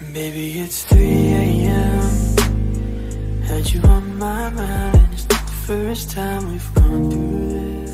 Maybe it's 3 AM, had you on my mind, and it's not the first time we've gone through this.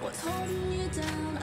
What's holding you down?